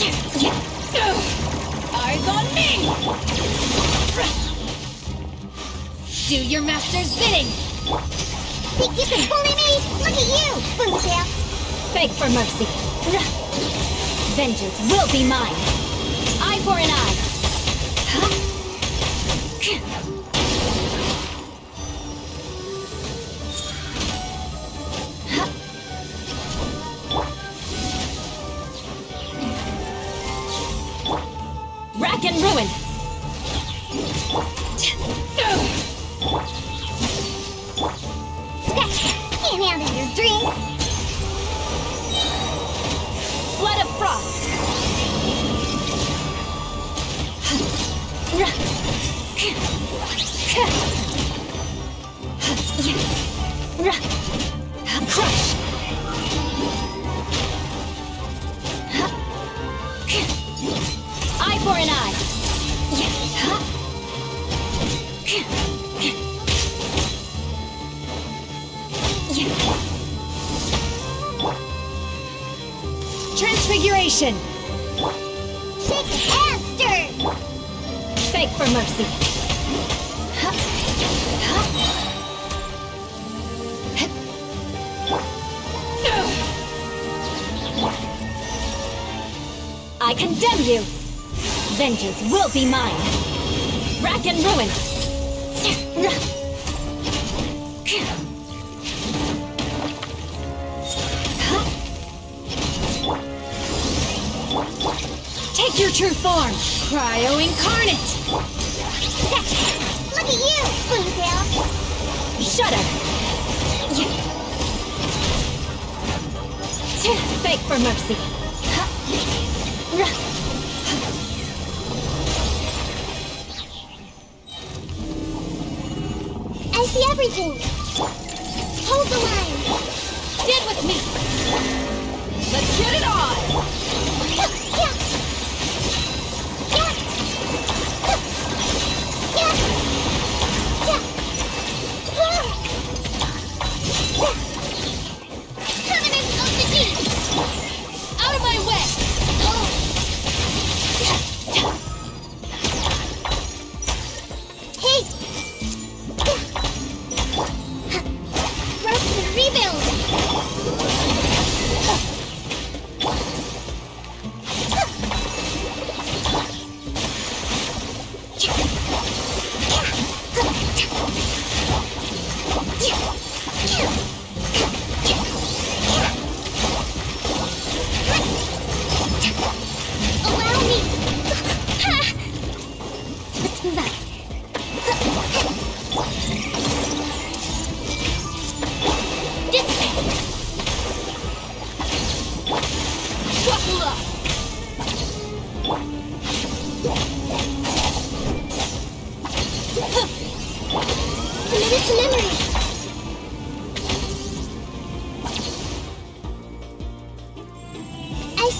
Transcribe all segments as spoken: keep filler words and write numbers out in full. Eyes on me! Do your master's bidding! Think you can bully me? Look at you, Boomtail! Beg for mercy. Vengeance will be mine! Eye for an eye! Rack and ruin! Can't handle your dream! Blood of frost! Crush! Eye for an eye! Transfiguration! Shake and stir! Beg for mercy! I condemn you! Vengeance will be mine! Rack and ruin! Take your true form! Cryo incarnate! Look at you, Boomtail! Shudder! Beg for mercy! See everything! Hold the line! Stand with me! Let's get it on! Yuck! Yuck! Yuck! Yuck! Yuck! Yuck! Covenant of the deep! Out of my way! Oh. Yuck. Yuck. I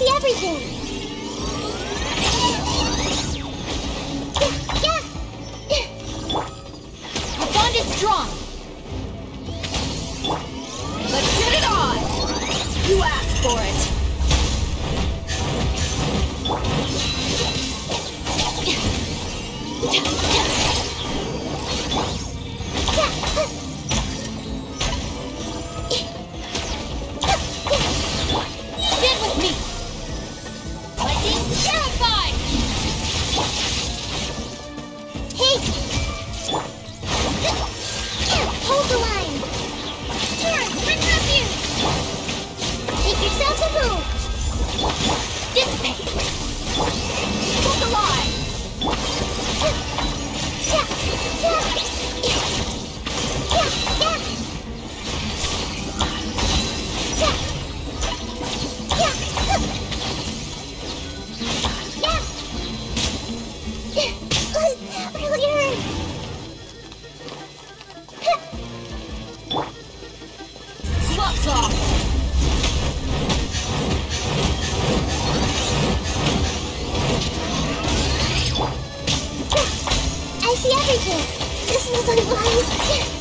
see everything! This was unwise!